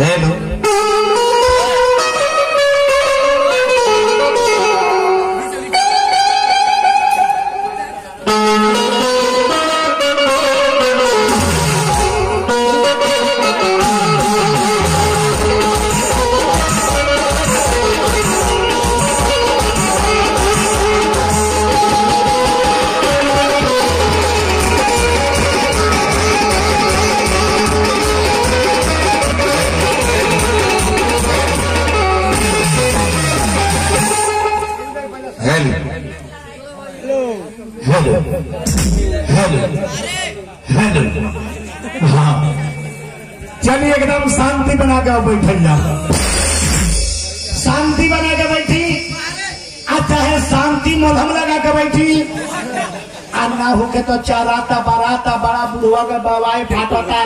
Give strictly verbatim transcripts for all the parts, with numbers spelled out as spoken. Hello चलिए एकदम शांति बना के बैठल जाओ, शांति बना के बैठी आ चाहे शांति मलहम लगा के बैठी आ ना होके तो चाराता बाराता बड़ा बुढ़वा के बवाई फाटता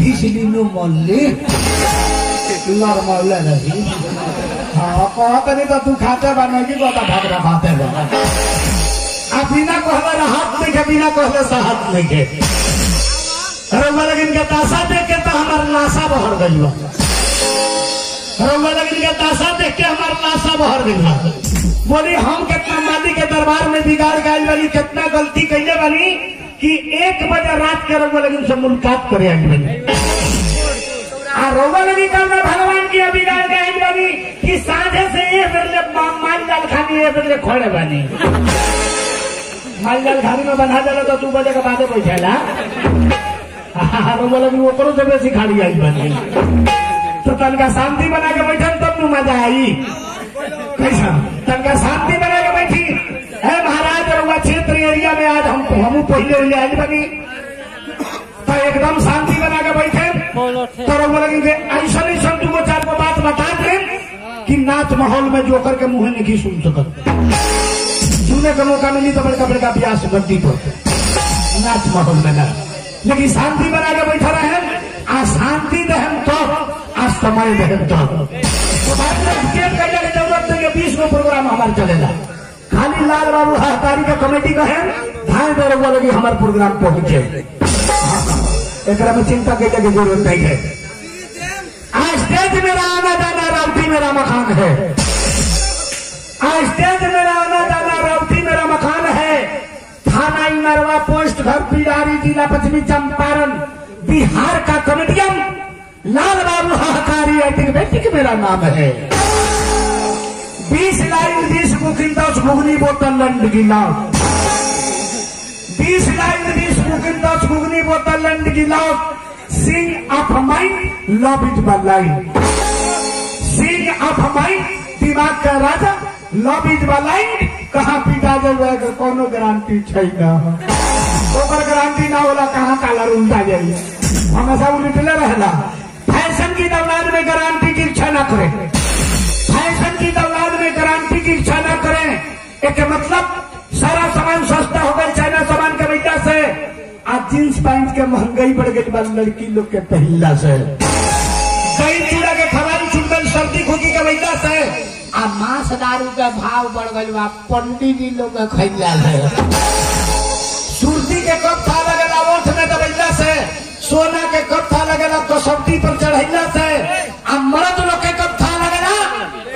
भीसली नु मल्ली नॉर्मल रही। हाँ कहते नहीं तो तू खाते बनोगी तो भागना खाते बिना कहला राहत नहीं के बिना कहले साहत नहीं के रउआ लगन के ताशा देख के तो हमार नासा बहर गइल बा, रउआ लगन के ताशा देख के हमार नासा बहर गइल बा। बोली हम कितना माली के दरबार में बिगाड़ गइल बानी, कितना गलती कइले बानी कि एक बजे रात के रउआ लगन से मुलाकात करे आइल बानी आ रउआ लगन का भगवान की बिगाड़ गइल बानी कि साझे से ये फिरले मान डाल खानी ये फिरले खोड़े बानी माल घारी में बना जाला तो दू बजे के बाद बैठेला ओकरो से बेसी खाड़ी आई बनी तो तनका शांति बना के बैठल तब न मजा आई। कैसा तनका शांति बना के बैठी है महाराज रउआ क्षेत्र एरिया में आज हम हमू पहले ले आई बनी तो एकदम शांति बना के बैठे तो रउआ लगी के ऐसा नहीं सब तुमको चार को बात बता दे कि नाच माहौल में जोकर के मुंह नहीं सुन सकत का मौका मिली तो बड़का बड़का प्यास गड्डी पर नाच माहौल में ना लेकिन शांति बना के बैठा रहे आ शांति दहन तो आ समय दहन तो जरूरत है बीस गो प्रोग्राम हमारे चलेगा खाली लाल बाबू हहकारी का कमेटी का है ध्यान दे रउआ लगी हमारे प्रोग्राम पहुंचे एक में चिंता के जगह जरूरत नहीं है। आज स्टेज मेरा आना जाना राउटी मेरा मखान है, आज स्टेज मेरा आना जाना राउटी मेरा मखान है। थाना इमरवा पोस्ट घर पिडारी जिला पश्चिमी चंपारण बिहार का कॉमेडियन लाल बाबू हहकारी एंटीबायोटिक मेरा नाम है। बीस लाइन बीस मुखिन दस घुगनी बोतल लंड गिलाओ, बीस लाइन बीस मुखिन दस घुगनी बोतल लंड गिलाओ sing of mind love it my life, sing of mind दिमाग का राजा लव इज माय लाइफ कहाँ पीटा जाए कोनो गारंटी छै ना ओकर गारंटी ना होला कहाँ काला उल्टा जाए हमेशा उल्टले रहला। फैशन की दौलत में गारंटी की इच्छा ना करे, फैशन की दौलत में गारंटी की इच्छा ना करे। एक मतलब सारा सामान सस्ता हो गए चाइना सामान के वजह से आज जींस पैंट के महंगाई बढ़ गई बाल लड़की लोग के पहला से सर्दी खुदी के वजह से आ मांस दारू का भाव बढ़ गए पंडित जी लोग खैला है सुर्दी के कप था लगेला ओठ में दबैला से सोना के कप था लगेला कसौटी पर चढ़ैला से आ मर्द लोग के कप था लगेला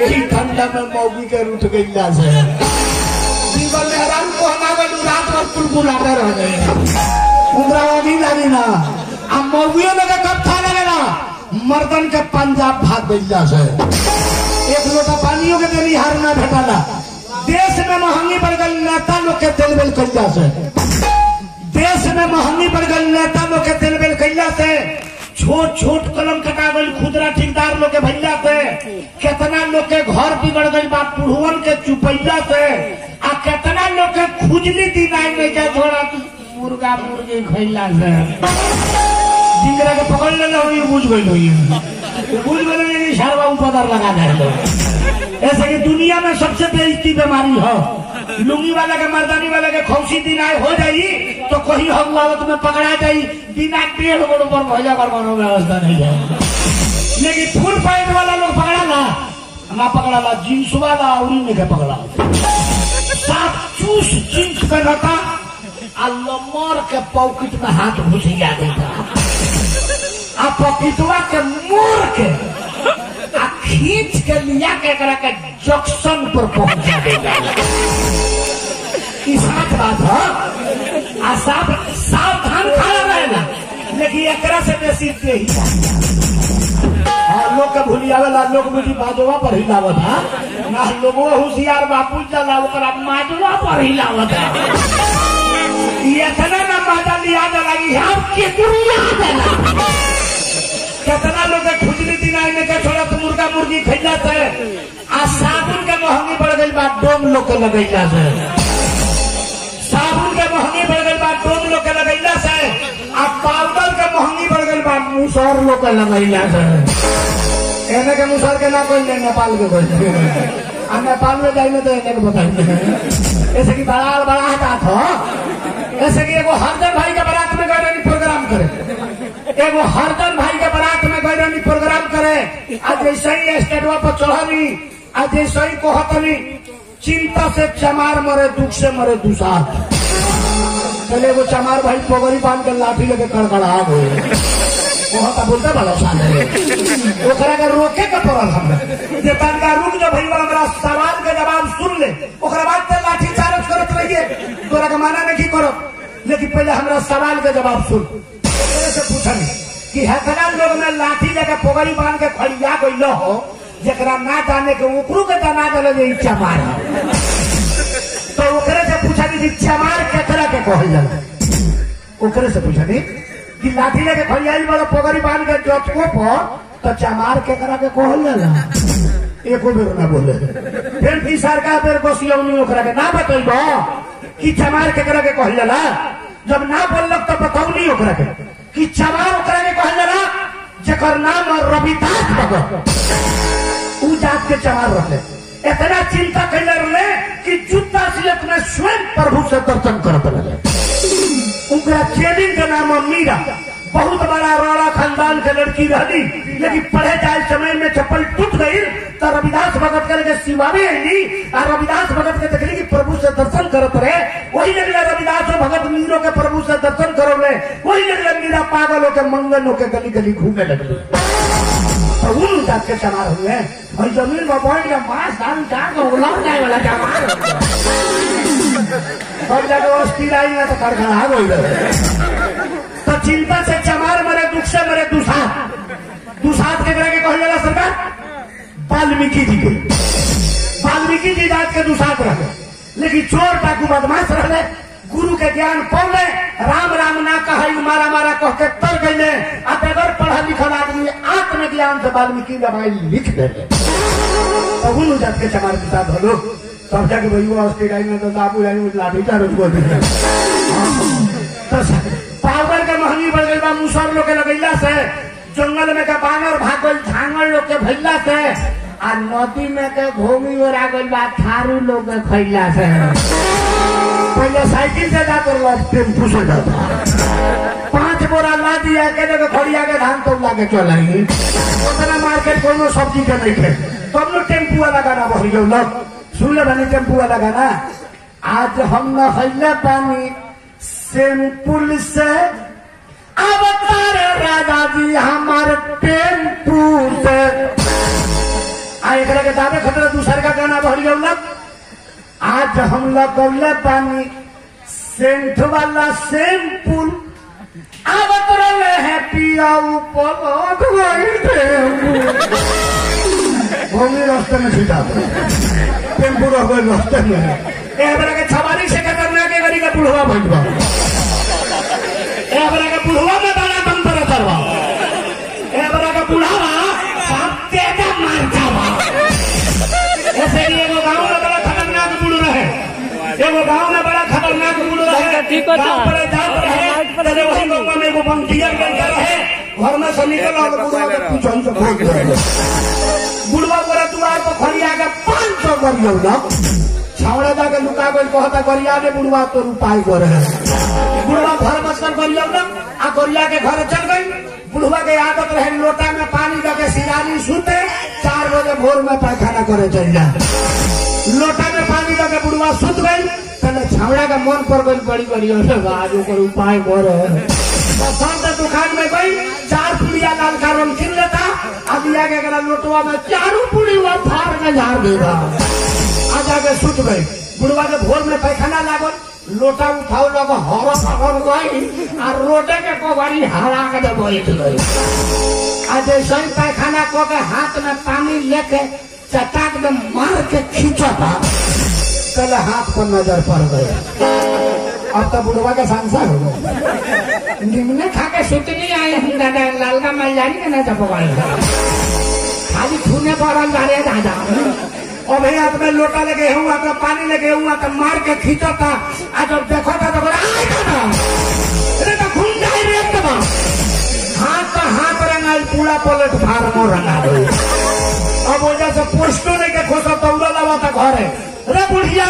यही ठंडा में मौगी के रूठ गैला से जीवन मेहरान को हमारे रात भर कुलबुलाते रह गए उमरावानी लगी ना आ मौगियों लोग के कप था लगेला मर्दन के पंजाब भाग बैला से एक लोटा पानियों के देरी हार ना भेटाला। देश में महंगी बढ़ गई नेता लोग के तेल बेल कैला से, देश में महंगी बढ़ गई नेता लोग के तेल बेल कैला से छोट छोट कलम कटा गई खुदरा ठेकेदार लोग के भैया से कितना लोग के घर बिगड़ गई बाप पुढ़वन के चुपैला से आ कितना लोग के खुजली दिनाई में क्या थोड़ा मुर्गा मुर्गी खैला से जिंगरा के पकड़ ले हुई बुझ गई हुई बुझ गई शर्मा उपदर लगा दे ऐसे कि दुनिया में सबसे बेइज्जती बीमारी हो लुंगी वाला के मर्दानी वाला के खौसी दिन आए हो जाई तो कहीं हवावत में पकड़ा जाई बिना पेड़ गोड़ पर भैया पर मानो व्यवस्था नहीं है। लेकिन फुल पैंट वाला लोग पकड़ा ना ना पकड़ा ला जींस वाला और इनके पकड़ा साफ चूस जींस का लता अल्लमोर के पॉकेट में हाथ घुस गया देता आप पॉकेटवा के मोर के डिस्ट्रक्शन पर पहुंचा देगा। साफ बात है, सावधान खड़ा रहेगा, लेकिन एकरा से बेसी ही लोग के भूलियावेला, लोग मुझे बाजवा पर हिलावत है ना, लोगो होशियार बापू जला माजवा पर हिलावत है। इतना ना बादल याद लगी आपके दुनिया में कितना लोग खुजली दिनाई में के थोड़ा तो मुर्गा मुर्गी खिलात है। आ साबुन के महंगी बढ़ गई बात डोम लोग के लगैला से, साबुन के महंगी बढ़ गई बात डोम लोग के लगैला से, आ पाउडर के महंगी बढ़ गई बात मुसहर लोग के लगैला से। एने के मुसर के ना कोई नेपाल के कोई हम नेपाल में जाइए तो एने के बताइए। ऐसे की बड़ा बड़ा हटात हो, ऐसे की एगो हरदन भाई के बारात में गए रहनी प्रोग्राम करे, एगो हरदन भाई के बारात में गए रहनी प्रोग्राम करे। आज ऐसे ही स्टेटवा पर चढ़नी, आज ऐसे ही कहतनी चिंता से चमार मरे, दुख से मरे दुसार। चले वो चमार भाई पोगरी बांध के लाठी लेके कड़कड़ा गए, बहुत बोलता बड़ा शान है ओकरा के रोके के पड़ल। हम जे बंदा रुक जो भईवा हमरा सवाल के जवाब सुन ले, ओकरा बाद ते लाठी चार्ज करत रहिए, तोरा के माना नहीं करब, लेकिन पहले हमरा सवाल के जवाब सुन। तेरे से पूछनी कि हकरा लोग में लाठी लेके पोगरी बांध के खड़िया गइलो हो, जेकरा ना जाने के ओकरो के तना देले जे इच्छा मार, तो ओकरे से पूछनी जे इच्छा मार केकरा के कहल जाला। ओकरे से पूछनी कि लाठी लेके खड़ियाई वाला पोगरी बांध के जटको पर तो चमार के करा के कहल जाला, एको बेर ना बोले। फिर भी सरकार पर गोसियौनी ओकरा के ना बतइबो कि चमार के करा के कहल जाला, जब ना बोललक त बतौली ओकरा के कि चमार ओकरा के कहल जाला जेकर नाम रविदास बाबा उ जात के चमार रहले। इतना चिंता कइले रहले कि जुत्ता से अपने स्वयं प्रभु से दर्शन करत रहले। उनका चेलिन का नाम मीरा, बहुत बड़ा रोड़ा खानदान के लड़की रहती, लेकिन पढ़े जाए समय में चप्पल टूट गई तो रविदास भगत के सिवावे आई। और रविदास भगत के तकली की प्रभु से दर्शन करते रहे, वही लगला रविदास भगत मीरो के प्रभु से दर्शन करौले, वही लगला मीरा पागल होकर मंगन होकर गली गली घूमे लगली। तो उन जात के चमार हुए और जमीन में बैठ गया मांस दान जाग उलट जाए वाला चमार। और जगह अस्थिराई में तो खड़खड़ा हो गए, तो चिंता से चमार मरे, दुख से मरे दुसाध। दुसाध के करके कहल जाला सरकार वाल्मीकि जी के, वाल्मीकि जी जात के दुसाध रहे, लेकिन चोर डाकू बदमाश रहे, गुरु के ज्ञान पौले, राम राम ना कहे मारा मारा कह के तर गए। अब अगर पढ़ा लिखल आदमी आत्मज्ञान से वाल्मीकि रामायण लिख दे तो उन जात के चमार दुसाध हो लोग। तब जाके भैया ऑस्ट्रेलिया में तो दाबू जाने में लाठी चार्ज कर दिया। पाउडर के महंगी बढ़ गई बा मुसहर लोग के लगैला से, जंगल में के बानर भाग गई झांगड़ लोग के भैला से, आ नदी में के घोमी ओरा गई बा थारू लोग के खैला से। पहले साइकिल से जाकर लोग टेम्पू से जाता, पांच बोरा ला दिया के जगह खड़िया के धान तोला के चल आई, उतना मार्केट कोनो सब्जी के नहीं थे, तब लोग टेम्पू वाला गाना भरियो लोग सुन बनी टेम्पू वाला गाना। आज हम नहैले पानी सेम्पुल से, अब तारे राजा जी हमारे टेम्पू से। आ एक के दावे खतरा दूसर का गाना भर गौ। आज हम लगौले पानी सेंट वाला सेम्पुल, अब तोरे है पिया ऊपर घूमी रास्ते में सीधा टेम्पू रह रास्ते में के छवारी से खतरनाक के गरी का पुलवा भटवा के पुलवा में बड़ा बम पर उतरवा का पुलवा सबके का मार जावा। ऐसे ही एगो गांव में बड़ा खतरनाक पुल रहे, एगो गांव में बड़ा खतरनाक पुल रहे, ठीक होता है जात रहे, तेरे वही गांव में एगो बंटियर बन रहे, घर में से निकल और बुढ़वा के पूछन से भाग गए। बुढ़वा बोला दुआर पर खड़िया के पांच सौ करियो लोग छावड़ा जाके लुका गई, कहता गरिया ने बुढ़वा तो उपाय कर रहे। बुढ़वा घर बसकर गरिया लोग आ गरिया के घर चल गई। बुढ़वा के आदत रहे लोटा में पानी जाके सिरानी सूते, चार बजे भोर में पैखाना करे चल जाए। लोटा में पानी जाके बुढ़वा सूत गई, पहले छावड़ा का मन पर गई बड़ी बड़ी आज ओकर उपाय कर रहे। दुकान में गई चार पुड़िया लाल का रंग किन लेता, अभी जाके अगर लोटवा में चारू पूरी हुआ फार में झाड़ देगा। आ जाके सुत गई बुढ़वा के भोर में पैखाना लागल लोटा उठाओ लग हवा फगल गई और रोटे के कोबरी हरा के दे बैठ गई। आ जैसे पैखाना को के हाथ में पानी लेके चटाक में मार के खींचा था कल हाथ पर नजर पड़ गया। अब तो बुढ़वा के सांसद हो गए निम्ने खा के सुत नहीं आए हम दादा लालगा माल जानी के ना चपवाल खाली छूने पड़ा जारे दादा। और भैया अपने लोटा लगे हुआ तो पानी लगे हुआ तो मार के खींचो था आज जब देखो था तो बोला आए था अरे तो खून जाए रे तो हाथ तो हाथ रंगाल पूरा पलट फार मो रंगा दो। अब वो जैसे पोस्टो लेके खोसा तो उड़ा लगा था घर रे बुढ़िया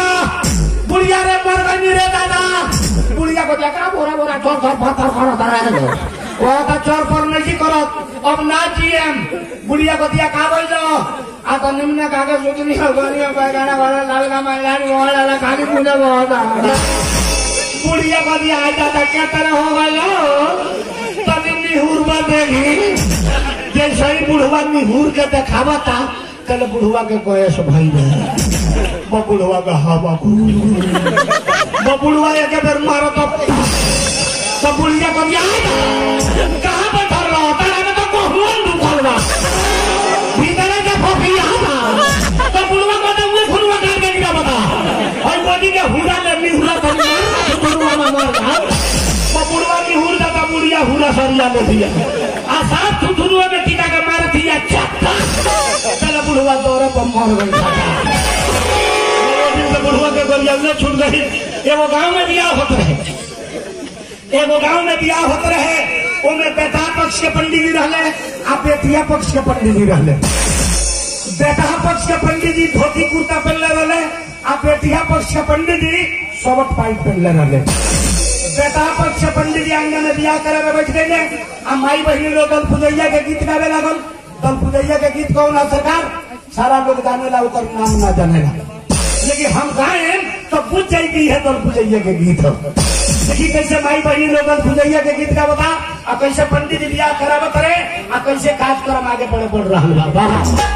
बुढ़िया रे मर गई रे दादा बुढ़िया को देखा बोरा बोरा चोर चोर पत्थर खड़ा धरा दे वो तो चोर पर नहीं करत। अब ना जीएम बुढ़िया को दिया का बोल दो आ तो निमने कागे सुतनी गनी बैगाना वाला लालगा मालानी वाला खाली पूजा होता बुढ़िया को दिया आ जाता क्या तरह हो गयो तभी निहुर बन देगी। जैसे ही बुढ़वा निहुर के देखावा था कल बुढ़वा के कोयस भाई ने बबुलवा का हवा बबुलवा एक बार मारो तो बबुलिया को दिया कहाँ पर भर रहा होता है तो कोहून दुखलवा भीतर का फोफिया था बबुलवा को तो वो खुलवा कर के क्या बता और बॉडी के हुरा ने निहुरा कर दिया बबुलवा मार रहा बबुलवा निहुर जाता बुलिया हुरा सरिया ले दिया आसार थुथुरुआ में टीका का मार दिया चट्टा चला बुलवा दौरा पर मर गया। बुढ़वा के गोलियां न छूट गई। एगो गांव में बियाह होते रहे एगो गांव में बियाह होते रहे उनमें बेटा पक्ष के पंडित जी रहले आ बेटिया पक्ष के पंडित जी रहले। बेटा पक्ष के पंडित जी धोती कुर्ता पहनले रहले आ बेटिया पक्ष के पंडित जी शर्ट पैंट पहनले रहले। बेटा पक्ष के पंडित जी आंगन में बियाह करे में बैठ गए आ माई बहनी लोग दल पुजैया के गीत गावे लागल। दल पुजैया के गीत कौन सरकार सारा लोग जाने ला ओकर नाम ना जानेला लेकिन हम गाए तो बुझ जाएगी है दल पुजैया के गीत। देखिए कैसे माई बहन लोग दल पुजैया के गीत का बता और कैसे पंडित बियाह करावत रहे और कैसे काज करम आगे बढ़े बढ़ रहा बाबा।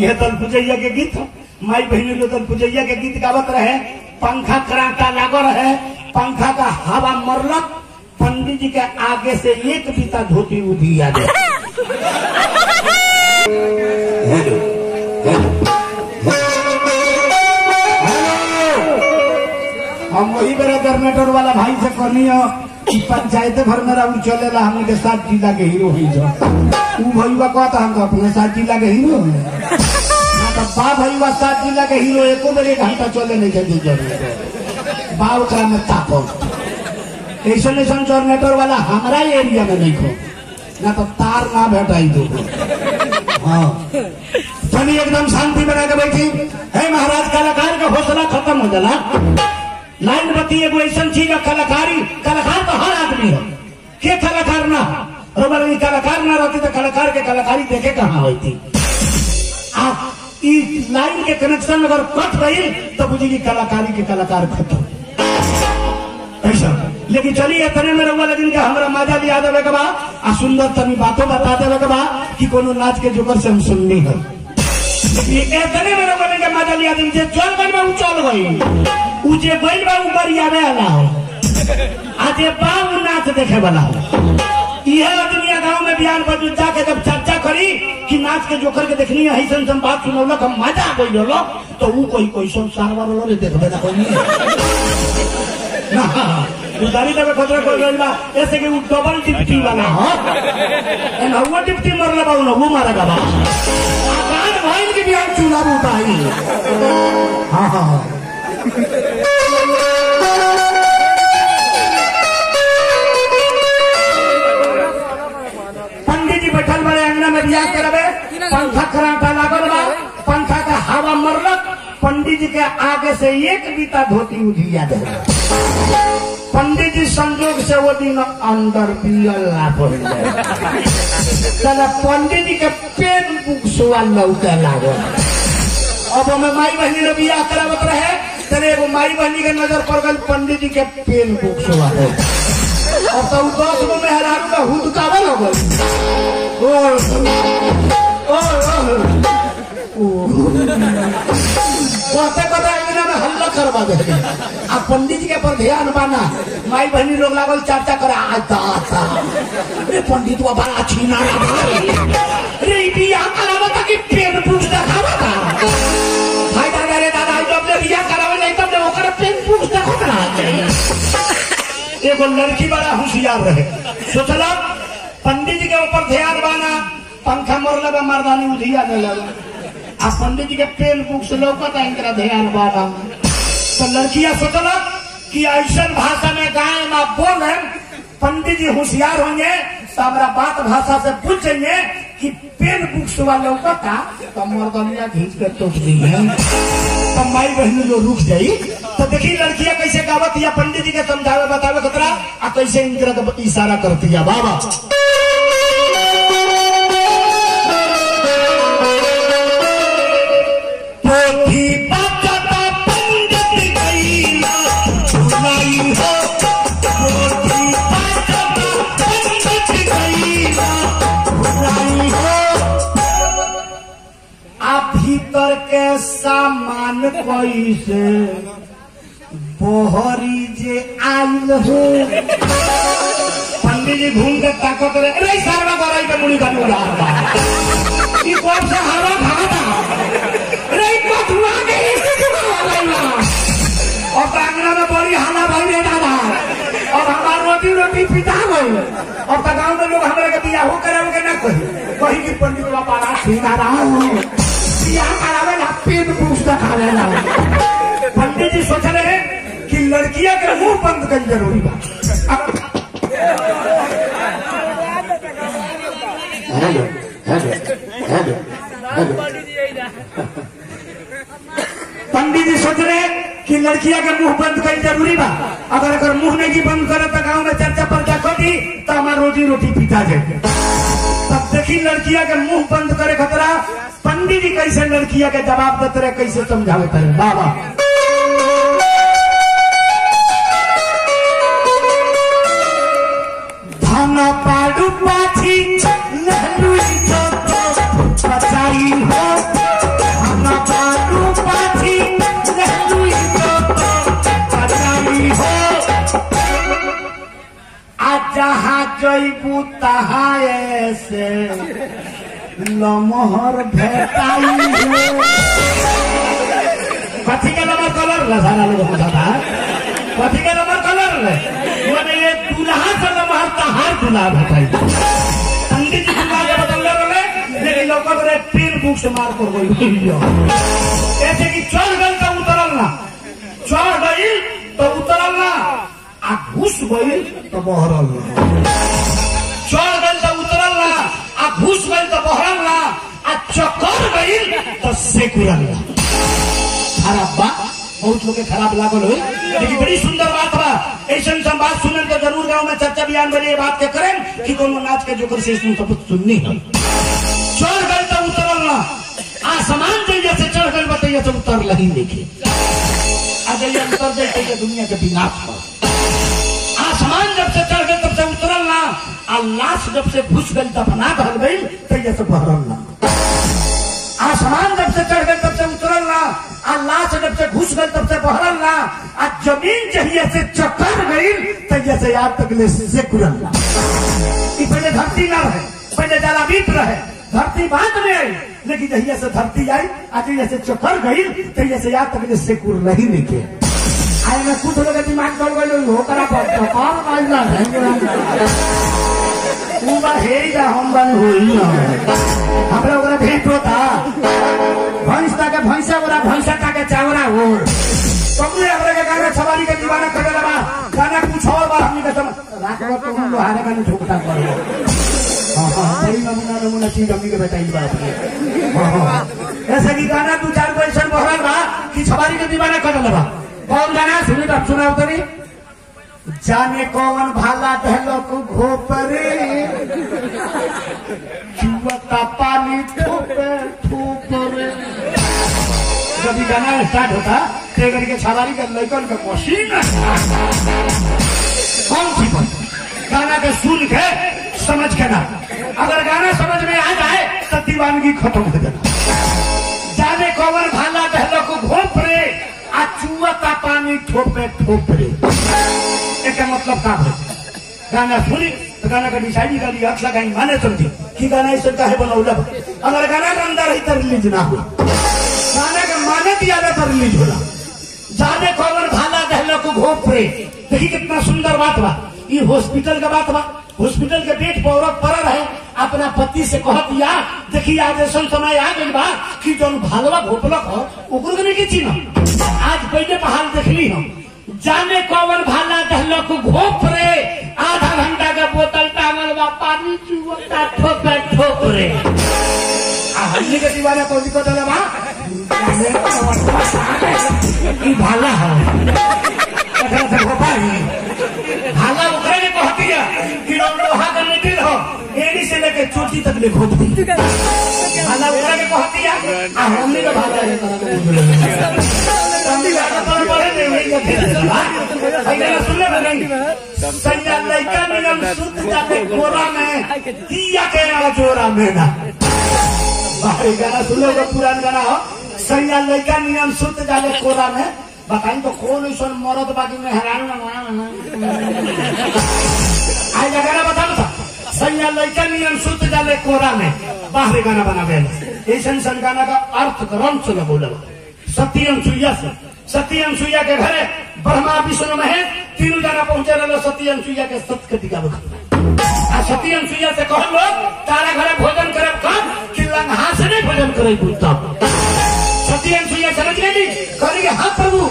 यह दल पुजैया के गीत माई बहनी लोग दल पुजैया के गीत गावत रहे। पंखा कराटा लागो रहे पंखा का हवा मरलक पंडित जी के आगे से एक पीता धोती उधिया दे हेलो हम वही बेरा जनरेटर वाला भाई से करनी हो पंचायत भर में राउंड चलेला हम के साथ जिला के हीरो ही जो ऊ भईवा कहता हम तो अपने साथ जिला के हीरो है ना तो बा भईवा साथ जिला के हीरो एको बेर एक घंटा चले नहीं जल्दी जरूर बाव का में तापो ऐसा नेशन जनरेटर वाला हमारा एरिया में नहीं हो ना तो तार ना भेटाई दो। हां चलिए एकदम शांति बना के बैठी हे महाराज कलाकार का हौसला खत्म हो जाला लाइन बती एगो ऐसा चीज कलाकारी कलाकार तो हर आदमी है के कलाकार ना रोबरी कलाकार ना रहती तो कलाकार के कलाकारी देखे कहाँ होती। आप इस लाइन के कनेक्शन अगर कट गई तो बुझेगी कलाकारी के कलाकार खत्म ऐसा। लेकिन चलिए इतने में रहुआ लेकिन के हमारा मजा लिया देवे के बाद आ सुंदर तनी बातों बता देवे के बाद कि कोनो नाच के जोकर से हम सुननी है इतने में रहुआ लेकिन के मजा लिया दिन से चल गई में उछल गई उजे बैल बा ऊपर यावे वाला हो आज बाऊ नाच देखे वाला हो यह दुनिया गांव में बिहार बजू जाके जब चर्चा करी कि नाच के जोकर के देखनी है ऐसा हम बात सुनौलक हम मजा आ गई लोलो तो ऊ कोई कोई संसार वाला रे देखबे ना कोई ना उधारी देवे खतरा कोई गइल बा ऐसे कि ऊ डबल डिप्टी वाला हो ए नौवा डिप्टी मरले बा ऊ नौ मारा गबा आकान भाई के बिहार चूल्हा उठाई। हां हां पंडित जी प्रयास करबे। पंथा खराटा लागल बा, पंथा का हवा मरलक, पंडित जी के आगे से एक बीता धोती उधिया दे। पंडित जी संजोग से वो दिन अंदर बिलला पड़ गए। तला पंडित जी के पेट बुक सवाल लौटे लागल। अब हमें माई बहनी बियाह करावत रहे, तने वो माई बहनी के नजर पड़ गल पंडित जी के पेट बुक सवाल। अब तो दस गो मेहरारू का हुद कावल हो गई। कहते कहते एक दिन में हल्ला करवा दे। आ पंडित जी के पर ध्यान बाना, माई बहनी लोग लागल चर्चा करा। आता आता रे पंडित वो बड़ा छीना रे बिया करावा था कि पेन बुक देखावा था। भाई दादा रे दादा जब ले बिया करावे नहीं तब ले ओकर पेन बुक देखत रहा। एगो लड़की बड़ा होशियार रहे, सोचला पंडित जी के ऊपर ध्यान बाना, पंखा मरल बा मर्दानी उधिया दे लगा। आ पंडित जी के पेन बुक से लौकता इनका ध्यान बाना। तो लड़किया सोचला कि ऐसा भाषा में गाय माँ बोले पंडित जी होशियार होंगे, हमारा बात भाषा से पूछेंगे कि पेन बुक से वाले लौकता तो मर्दानिया घींच के टोक दी है। तो माई बहनी जो रुक जाई तो देखी लड़कियां कैसे गावत या पंडित जी के समझावे बतावे खतरा आ कैसे इनका इशारा करती है। बाबा के सामान कैसे बहरी जे आयल हो। पंडित जी घूम के ताकत रहे, अरे सारवा गराई पे मुड़ी धनु रहा बा, ई कौन सा हवा खाता रे मत हुआ के इसको वाला। और प्रांगणा में बड़ी हाना भाई ने दादा और हमार रोटी रोटी पिता गई। और गांव में लोग हमरा के बियाह हो करावे के ना कही कही कि पंडित बाबा ना सीधा रहा बियाह करावे ना पेट पूछता खावे ना। पंडित जी सोच रहे हैं कि लड़कियां के मुंह बंद कर जरूरी बा। पंडित जी सोच रहे हैं कि लड़कियां के मुंह बंद कर जरूरी बा। अगर अगर मुंह नहीं बंद करे तो गाँव में चर्चा पर्चा कटी तो हमारा रोजी रोटी पीता जाए। तब देखी लड़कियां के मुंह बंद करे खतरा, पंडित जी कैसे लड़किया के जवाब देते रहे, कैसे समझावे थे। बाबा धाना पाडू पाछी लहलू तो पचाई हो, धाना पाडू पाछी लहलू तो पचाई हो। आजा हा जयबू तहा ऐसे लमहर भेटाई हो। कथी के लमहर कलर ले सारा लोग बताता है, कथी के लमहर कलर ले माने ये दूल्हा से लमहर तहार दूल्हा भेटाई। पंडित जी दूल्हा के बदल रहे लेकिन लोग रे पीर बुक से मार कर गई हो। ऐसे कि चढ़ गई तो उतरल ना, चढ़ गई तो उतरल ना, आ घुस गई तो बहरल ना। चढ़ गई तो उतरल ना, आ घुस गई तो बहरल ना, आ चक्कर गई तो सेकुरल ना। खराब बा, बहुत लोग खराब लागल हो, लेकिन बड़ी सुंदर बात बा। ऐसा बात सुनल तो जरूर गाँव में चर्चा बयान बने बात के करें कि कोनो नाच के जोकर से सबूत सुननी है। चढ़ गई तो उतरल ना, आसमान जैसे से चढ़ गई बताइए तो उतर लगी देखी। आज ये उतर जाए दुनिया के विनाश पर। आसमान जब से चढ़ गए तब से उतरल ना, और लाश जब से घुस गई दफना भर गई तैयार से बहरल ना। आसमान जब से चढ़ गए तब से उतरल ना, और लाश जब से घुस गई तब से बहरल ना, और जमीन चाहिए से चक्कर गई तैयार से याद तक ले से कुरल ना। पहले धरती ना रहे, पहले जलावीप रहे, धरती बाद में आई, लेकिन जहिया से धरती आई आज जैसे चक्कर गई तैयार से याद तक ले से कुरल ही निके। आए में कुछ लोग दिमाग चल गए हो करा पड़ता और माइला तू बा हेई जा हम बन होई ना। हमरा ओकरा भेंट होता भैंस ता के भैंसा ओरा भैंसा ता के चावरा हो। तुमने हमरा के गाना सवारी के दीवाना करेला बा गाना कुछ और बा हमनी के राख लो तुम लोहारे में ठोकता करो। हां कोई नमूना नमूना चीज अम्मी के बताई ऐसा की गाना दू चार क्वेश्चन बहरल बा कि छबारी के दीवाना कर लबा कौन गाना सुनी तब सुनाओ तनी जाने कौन भाला धलो को घोपरे जुवता पानी ठोपे ठोपरे जब ये गाना स्टार्ट होता ते करके छबारी के लइकन का मशीन कौन थी गाना के सुन के समझ के ना अगर गाना समझ में आ जाए तो दीवानगी खत्म हो जाए जाने कौन भाला दहलो को घोप रे आ चुवता पानी ठोपे ठोपरे एक मतलब का है गाना सुनी तो गाना का डिसाइड कर लिया अच्छा कहीं माने समझी कि गाना इस तरह है बनाओ लब अगर गाना का अंदर ही तर लीज ना हो गाना का माने दिया ना तर लीज होला जाने कौन भाला दहलो को घोप रे देखिए कितना सुंदर बात बा ये हॉस्पिटल का बात बा हॉस्पिटल के बेड पर औरत पड़ल है अपना पति से कहत या देखिए आज ऐसा समय आ गई बा कि जौन भालवा घोपलक हो ओकरो के के चिन्ह आज पहले पहाड़ देखली हम जाने कौन भाला दहलो को घोप रे आधा घंटा का बोतल टांगल बा पानी चुवता ठोप ठोप रे आ हल्ली के दीवाना को दिक्कत है बा ये भाला है अगर से घोपा ही भाला ओकरे कहती है एडी से लेके चोटी तक ले घोट दी भाला उड़ा के कहती है आ हमनी का भाला है हमनी का तोर पड़े नहीं है इधर सुन ले बंदी संजय लइका मिलन सुत जाते कोरा में दिया के ना जोरा में ना भाई गाना सुन लो पुराना गाना हो संजय लइका मिलन सुत जाते कोरा में बताई तो कौन सन मरद बाकी में हैरान ना आई गाना बता दो सैया लइका नियम सुत जाले कोरा में बाहर गाना बनावे ऐसन सन गाना का अर्थ ग्रंथ से बोला सत्यम सुइया से सत्यम सुइया के घरे ब्रह्मा विष्णु महेश तीनों गाना पहुंचे रहे सत्यम सुइया के सत के दिखा आ सत्यम सुइया से कहल लोग तारा घरे भोजन करे कब कि लंघा से नहीं भोजन करे बुझता सत्यम सुइया समझ गई करेंगे हाँ प्रभु